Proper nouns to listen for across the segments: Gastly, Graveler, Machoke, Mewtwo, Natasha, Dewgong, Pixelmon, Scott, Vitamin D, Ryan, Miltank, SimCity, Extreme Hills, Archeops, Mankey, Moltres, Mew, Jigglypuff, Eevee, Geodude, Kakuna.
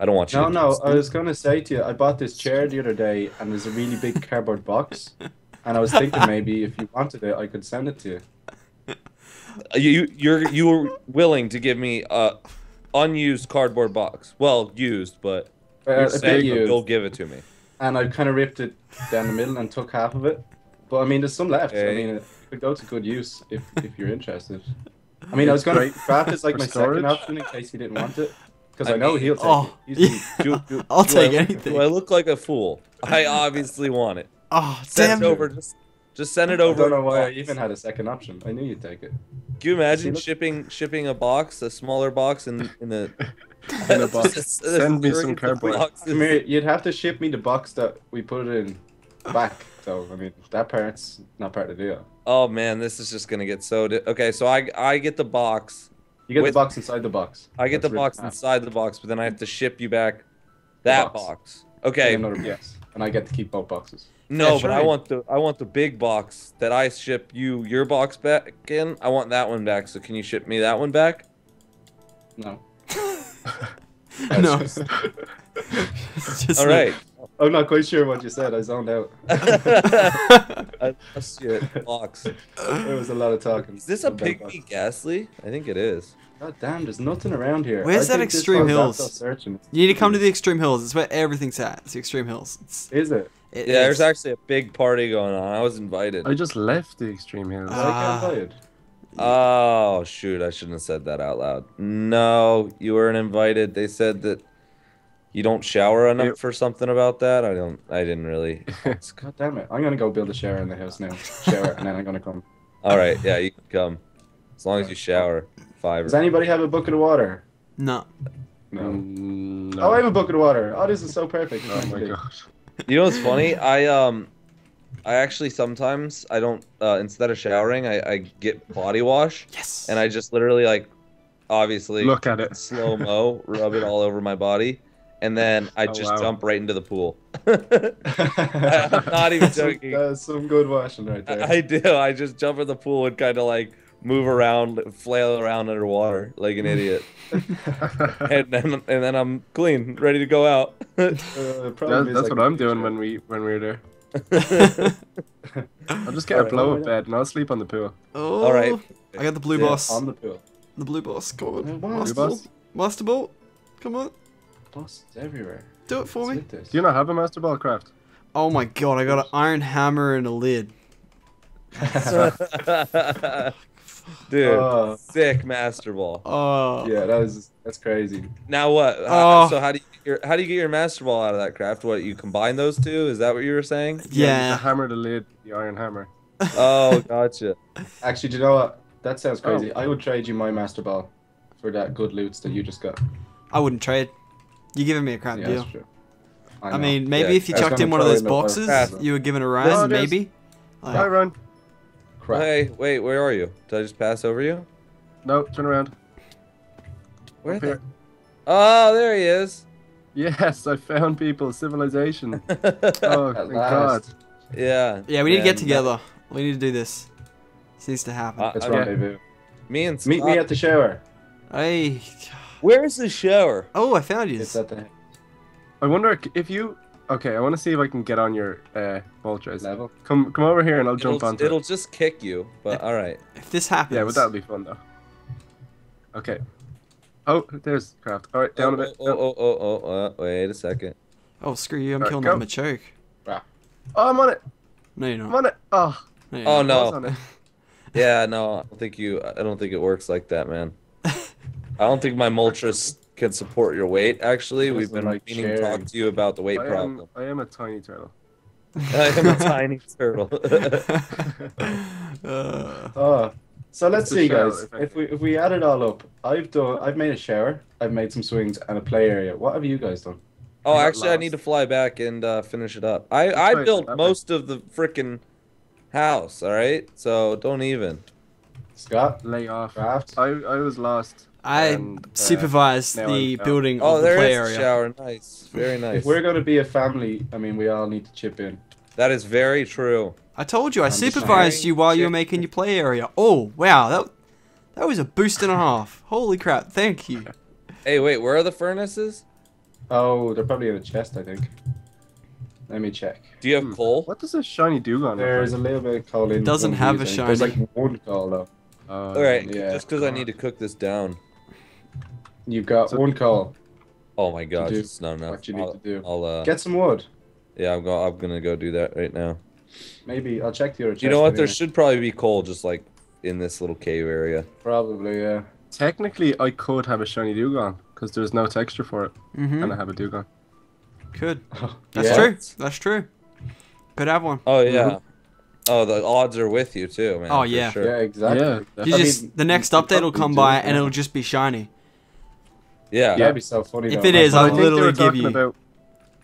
I don't want you to. No, I was going to say to you, I bought this chair the other day, and there's a really big cardboard box, and I was thinking maybe if you wanted it, I could send it to you. You were willing to give me a unused cardboard box. Well, used, but you'll give it to me. And I kind of ripped it down the middle and took half of it. But I mean, there's some left. Hey. I mean, it could go to good use if you're interested. I mean, I was going to craft this like my second option in case he didn't want it. Because I know he'll take it. I'll take anything. Do I look like a fool? I obviously want it. Oh, damn. Just send it over. I don't know why I even had a second option. I knew you'd take it. Can you imagine shipping a box, a smaller box, in a box? Send me some cardboard. You'd have to ship me the box that we put it in back. So I mean, that part's not part of the deal. Oh man, this is just gonna get so. Okay, so I get the box. You get the box inside the box. I get the box inside the box, but then I have to ship you back that box. Okay. Yes, and I get to keep both boxes. No, yeah, but right. I want the big box that I ship you your box back in. I want that one back. So can you ship me that one back? No. No. All right. I'm not quite sure what you said. I zoned out. I lost your box. There was a lot of talking. Is this a pygmy Gastly? I think it is. God damn, there's nothing around here. Where's that Extreme Hills? You need to come to the Extreme Hills. It's where everything's at. It's the Extreme Hills. Is it? Yeah, there's actually a big party going on. I was invited. I just left the Extreme Hills. Oh, shoot. I shouldn't have said that out loud. No, you weren't invited. They said that you don't shower enough for something about that. I didn't really. God damn it. I'm going to go build a shower in the house now. Shower, and then I'm going to come. All right. Yeah, you can come. As long as you shower. Does anybody have a bucket of water? No. No. Oh, I have a bucket of water. Oh, this is so perfect. Oh, my gosh. You know what's funny? I actually sometimes I don't instead of showering I get body wash. Yes. And I just literally like obviously look at it slow mo, rub it all over my body, and then I just jump right into the pool. I'm not even joking. That's some good washing right there. I do. I just jump in the pool and kind of like move around, flail around underwater like an idiot, and then I'm clean, ready to go out. That's what I'm doing when we're there. I'll just get a blow-up bed and I'll sleep on the pool. Oh, all right. I got the blue boss. On the pool. The blue boss. Come on. Master Ball. Come on. Boss is everywhere. Do it for me. Do you not have a Master Ball craft? Oh my god! I got an iron hammer and a lid. Dude, sick Master Ball. Oh, yeah, that's crazy. Now what? So how do you get your Master Ball out of that craft? What, you combine those two? Is that what you were saying? Yeah. Hammer to lid, the iron hammer. Oh, gotcha. Actually, do you know what? That sounds crazy. I would trade you my Master Ball for that good loot that you just got. I wouldn't trade. You're giving me a crap deal. That's true. I mean, maybe if you chucked in one of those boxes, you were given a rise, maybe. I run. Crap. Hey, wait, where are you? Did I just pass over you? No, turn around. Where are they? Oh, there he is. Yes, I found people. Civilization. Oh, thank God. Yeah. Yeah, we need to get together. We need to do this. This needs to happen. That's rendezvous. Meet me at the shower. Hey. Where's the shower? Oh, I found you. It's at the... I wonder if you... Okay, I want to see if I can get on your Moltres level. Come over here and I'll jump onto it. It'll just kick you, but all right. If this happens. Yeah, but that'll be fun though. Okay. Oh, there's craft. All right, down a bit. Wait a second. Oh, screw you! I'm killing that Machoke. Oh, I'm on it. No, you're not. I'm on it. Oh. No, no. Yeah, no. I don't think it works like that, man. I don't think my Moltres can support your weight. Actually, we've been meaning to talk to you about the weight problem. I am a tiny turtle. I am a tiny turtle. So let's see, guys. If we add it all up, I've made a shower. I've made some swings and a play area. What have you guys done? Oh, actually, I need to fly back and finish it up. I built most of the frickin' house. All right, so don't even. Scott, lay off. I was lost. I supervised the building of the play area. Oh, there is a shower. Nice. Very nice. If we're going to be a family, I mean, we all need to chip in. That is very true. I told you, I supervised you while you were making your play area. Oh, wow. That was a boost and a half. Holy crap. Thank you. Hey, wait. Where are the furnaces? Oh, they're probably in a chest, I think. Let me check. Do you have coal? What does a shiny Dewgong have? There's a little bit of coal in it. It doesn't have a shiny. There's like one coal, though. Alright, yeah, just because I need to cook this down. You've got one coal. Oh my gosh, it's not enough. What you need to do. I'll, get some wood. Yeah, I'm gonna go do that right now. Maybe, I'll check the other chest. You know what, anyway. There should probably be coal just like in this little cave area. Probably, yeah. Technically, I could have a shiny Dewgong, because there's no texture for it, and I have a Dewgong. Could. That's true. That's true. Could have one. Oh, yeah. Oh, the odds are with you, too, man. Oh, yeah. Sure. Yeah, exactly. Yeah. You just, the next update will come by, and it'll just be shiny. Yeah. Yeah, it'd be so funny. If it is, I'll literally give you... About,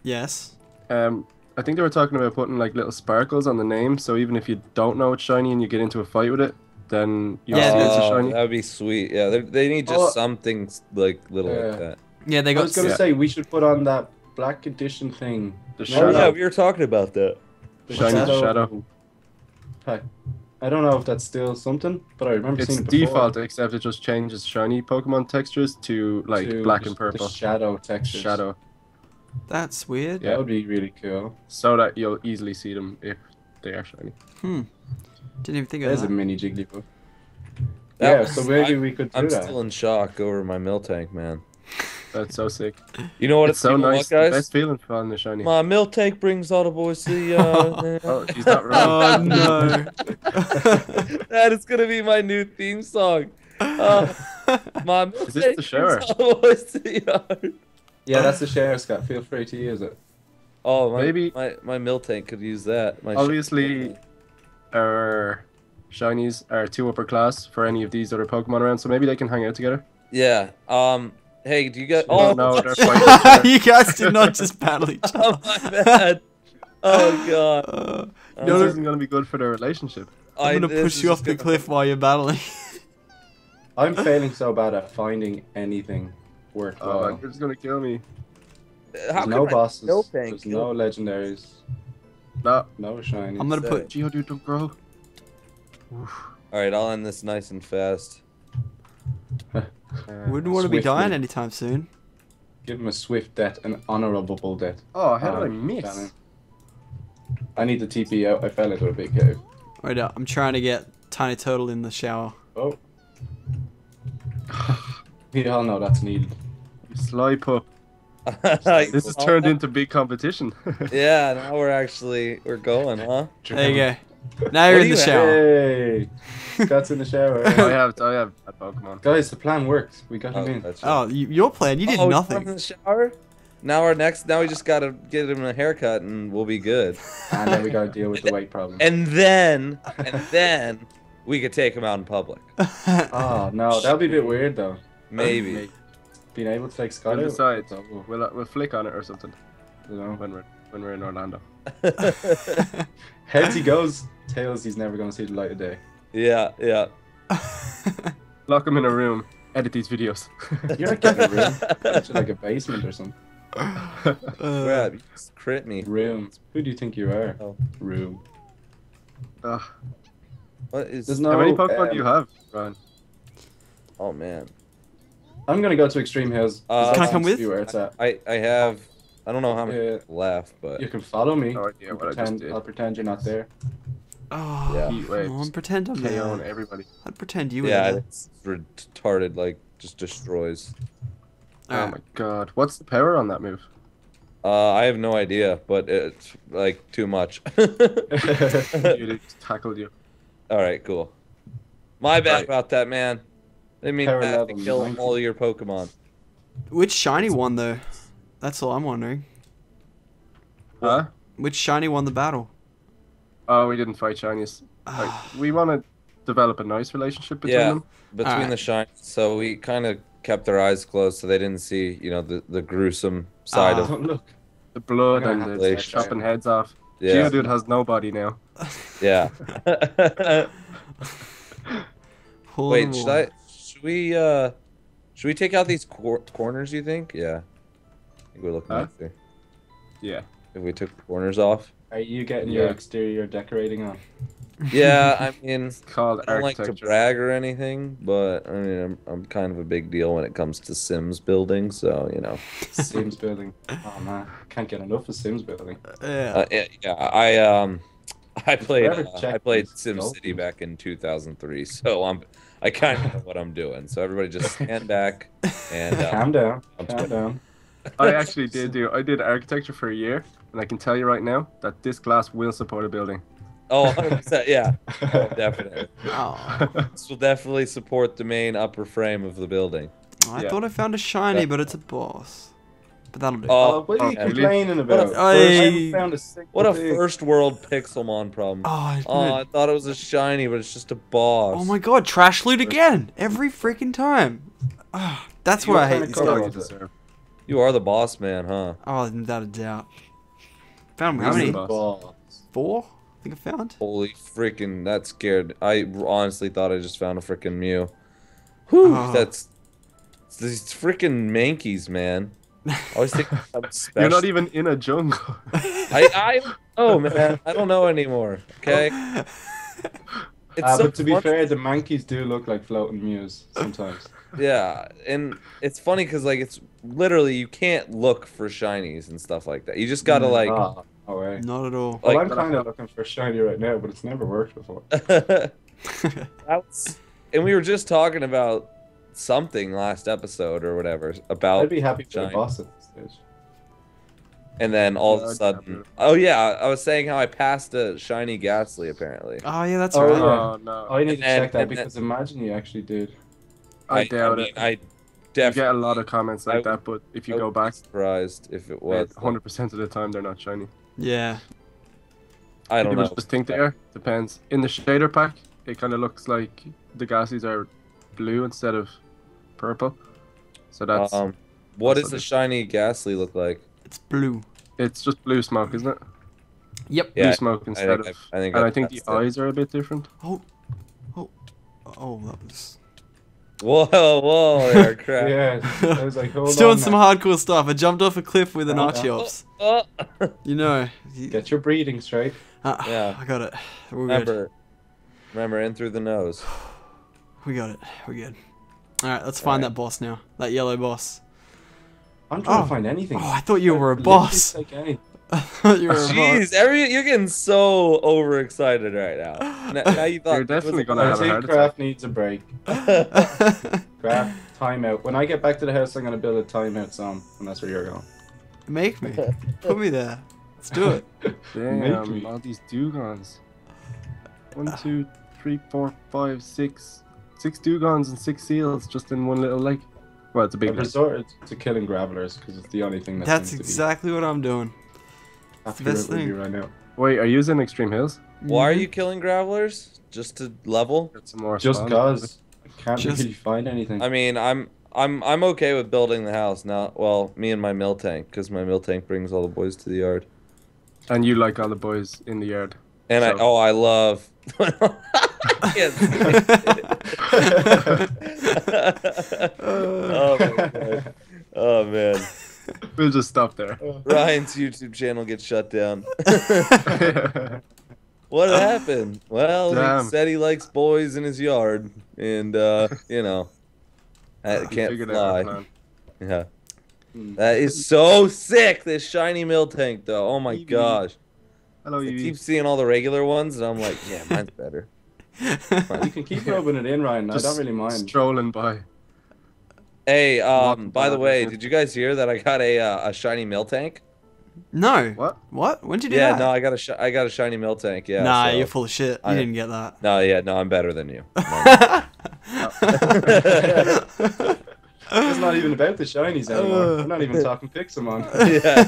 yes? I think they were talking about putting, like, little sparkles on the name, so even if you don't know it's shiny and you get into a fight with it, then you it's a shiny. That would be sweet. Yeah, they need just something, like, little like that. Yeah, they got... I was going to say, we should put on that black edition thing. The shadow. Yeah, we were talking about that. The shiny shadow. Hi. I don't know if that's still something, but I remember seeing it before. Default, except it just changes shiny Pokemon textures to, like, black and purple. The shadow textures. Shadow. That's weird. Yeah, that would be really cool. So that you'll easily see them if they are shiny. Hmm. Didn't even think of that. There's a mini Jigglypuff. Yeah, so maybe we could do that. I'm still in shock over my Miltank, man. That's so sick. You know what? It's so nice, guys. The best feeling for the shiny. My Miltank brings all the boys to the. Oh, she's not wrong. Oh no! That is gonna be my new theme song. My Miltank is this the shower? Brings all the boys to the yard. Yeah, that's the shower, Scott. Feel free to use it. Oh, maybe my Miltank could use that. My obviously, our shinies are too upper class for any of these other Pokemon around, so maybe they can hang out together. Yeah. Hey, do you guys... Oh, no, they're fighting. You guys did not just battle each other. Oh, my bad. Oh, God. You know, this isn't going to be good for their relationship. I'm going to push you off the cliff while you're battling. I'm failing so bad at finding anything worthwhile. Oh, you're just going to kill me. There's no bosses. No thanks. There's no legendaries. No shiny. I'm going to put Geodude to grow. Alright, I'll end this nice and fast. Wouldn't want to be dying anytime soon. Give him a swift death, an honorable death. Oh, how did I miss? I need the TP out. I fell into a big cave. Wait up, I'm trying to get Tiny Turtle in the shower. Oh. We all know that's needed. You sly pup. This has turned into big competition. Yeah, now we're going, huh? There you go. Now you're in the shower. Scott's in the shower. Hey. I have a Pokemon. Guys, the plan works. We got him in. Right. Oh, your plan? You did nothing. In the shower? Now we just gotta get him a haircut and we'll be good. And then we gotta deal with the weight problem. And then we could take him out in public. Oh no, that'd be a bit weird though. Maybe. Being able to take Scott. We'll flick on it or something. You know, when we're in Orlando. Heads he goes, tails he's never gonna see the light of day. Yeah, yeah. Lock him in a room. Edit these videos. You're not getting a room. It's like a basement or something. Crap, you just crit me. Room. Who do you think you are? Oh. Room. What is? How many Pokemon do you have, Ryan? Oh man. I'm gonna go to Extreme Hills. Can I come with? Where it's at. I have. I don't know how many left, but... You can follow me. No idea what I just did. I'll pretend you're not there. Oh, yeah. Come on, pretend I'm there. On everybody. I'd pretend you were there. Yeah, it's retarded, like, just destroys. Oh my god. What's the power on that move? I have no idea, but it's, like, too much. It tackled you. Alright, cool. My bad about that, man. I didn't mean to kill all your Pokemon. Which shiny one, though? That's all I'm wondering. Huh? Which shiny won the battle? Oh, we didn't fight shinies. Like, we want to develop a nice relationship between them. Between the shinies. So we kind of kept their eyes closed so they didn't see, you know, the gruesome side of the blood and the chopping heads off. Yeah. Geodude has no body now. Yeah. Wait, should we take out these corners, you think? Yeah. We're looking at there. Yeah. If we took corners off. Are you getting your exterior decorating on? Yeah, I mean, it's called I don't like to brag or anything, but I mean, I'm kind of a big deal when it comes to Sims building, so you know. Sims building. Oh man, can't get enough of Sims building. Yeah, I played SimCity back in 2003, so I kind of know what I'm doing. So everybody just stand back and calm down. Calm down. I actually did architecture for a year, and I can tell you right now that this glass will support a building. Oh, 100%, yeah, oh, definitely. Oh. This will definitely support the main upper frame of the building. Oh, I thought I found a shiny, but it's a boss. But that'll do. Oh, what are you complaining about? What a first world Pixelmon problem. Oh, I thought it was a shiny, but it's just a boss. Oh my god, trash loot again! Every freaking time. Oh, that's why I hate these guys. You are the boss man, huh? Oh, without a doubt. Found how many? 4? I found. Holy freaking! That scared. I honestly thought I just found a freaking Mew. Whew, that's these freaking Mankeys, man. I always think I'm special. You're not even in a jungle. Oh man, I don't know anymore. Okay. But to be fair, the Mankeys do look like floating Mews sometimes. Yeah, and it's funny because like it's literally you can't look for shinies and stuff like that. You just gotta like. Oh. Oh, right. Not at all. Well, I'm kind of looking for shiny right now, but it's never worked before. And we were just talking about something last episode or whatever about. I'd be happy to be boss at this stage. And then all of a sudden, oh yeah, I was saying how I passed a shiny Gastly apparently. Oh yeah, that's right. Oh no, I need to check that because imagine you actually did. I doubt it. I definitely get a lot of comments like that, but if you go back, surprised if it was 100% of the time they're not shiny. Yeah, I don't know. Just think there depends. In the shader pack, it kind of looks like the Gastlys are blue instead of purple. So that's. What does the shiny Gastly look like? It's blue. It's just blue smoke, isn't it? Yep. Yeah, blue smoke instead of. I think the eyes are a bit different. Oh, that was. Whoa, aircraft. Yeah, I was like, hold on. It's doing some hardcore stuff. I jumped off a cliff with an Archeops. You know. Get your breathing straight. Yeah. I got it. We're good. Remember, in through the nose. We got it. We're good. Alright, let's find that boss now. That yellow boss. I'm trying to find anything. Oh, I thought you were a boss. I thought you were a boss. Jeez, you're getting so overexcited right now. Now you thought you're definitely going to have a heart attack. Craft needs a break. Craft, timeout. When I get back to the house, I'm going to build a timeout song, and that's where you're going. Make me. Put me there. Let's do it. Damn, all these Dewgongs. 1, 2, 3, 4, 5, 6. 6 Dewgongs and 6 seals just in one little lake. Well, it's a big. I resorted to killing gravelers because it's the only thing that. That's exactly what I'm doing. That's the best thing right now. Wait, are you using Extreme Hills? Why are you killing gravelers? Just to level? Just cause. I can't really find anything. I mean, I'm okay with building the house now. Well, me and my Miltank, because my Miltank brings all the boys to the yard. And you like all the boys in the yard. And so. I love. Oh, man. Oh man. We'll just stop there. Ryan's YouTube channel gets shut down. What happened? Well, he said he likes boys in his yard, and you know. I can't fly. Yeah. That is so sick, this shiny Miltank, though. Oh, my gosh. Hello, I keep seeing all the regular ones, and I'm like, yeah, mine's better. You can keep rubbing it in, Ryan. I don't really mind. Strolling by. Hey, by the way, did you guys hear that I got a shiny Miltank? No. What? When did you do that? Yeah, no, I got a shiny Miltank, yeah. Nah, so you're full of shit. You didn't get that. No, yeah, no, I'm better than you. It's not even about the shinies anymore. I'm not even talking Pixelmon.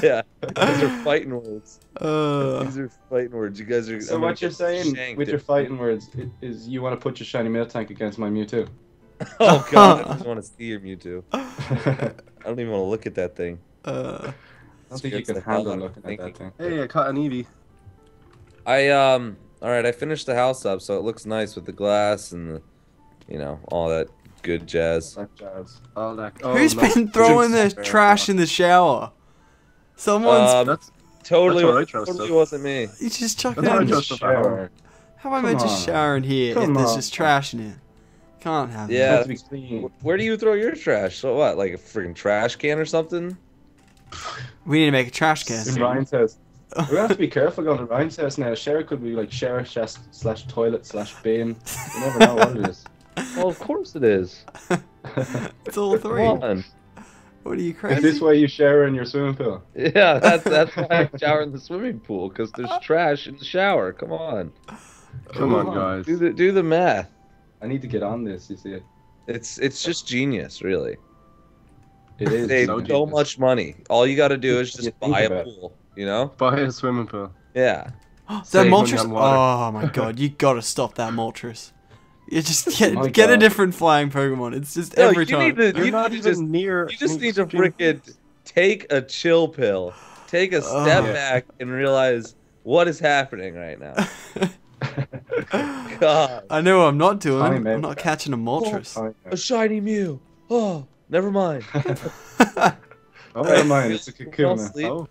Yeah. These are fighting words. These are fighting words. You guys are. So what you're saying with your fighting words is you want to put your shiny Miltank against my Mewtwo. Oh god, I just want to see your Mewtwo. I don't even want to look at that thing. I don't think you can handle looking at that thing. Hey, I caught an Eevee. Alright, I finished the house up, so it looks nice with the glass and the, you know, all that good jazz. All that. Oh, who's been throwing their trash in the shower? Someone's. That's totally wasn't me. You just chucked it in the shower. How am I just showering here if there's just trash in it? Can't have that. Yeah, where do you throw your trash? So what, like a freaking trash can or something? We need to make a trash can. In Ryan's house. We have to be careful going to Ryan's house now. Share could be like share chest slash toilet slash bin. You never know what it is. Well, of course it is. It's all three. What are you crazy? Is this why you shower in your swimming pool? Yeah, that's why I shower in the swimming pool, because there's trash in the shower. Come on. Come on, guys. Do the math. I need to get on this, you see. It's just genius, really. It is. They save so much money. All you got to do is just buy a pool, you know? Buy a swimming pool. Yeah. That Moltres? Oh my god, you got to stop that Moltres. You just get a different flying Pokemon. It's just every time. You just need to freaking take a chill pill. Take a step back and realize what is happening right now. God. I know I'm not doing. I'm not catching a Moltres. A shiny Mew. Oh, never mind. Never mind. It's a Kakuna.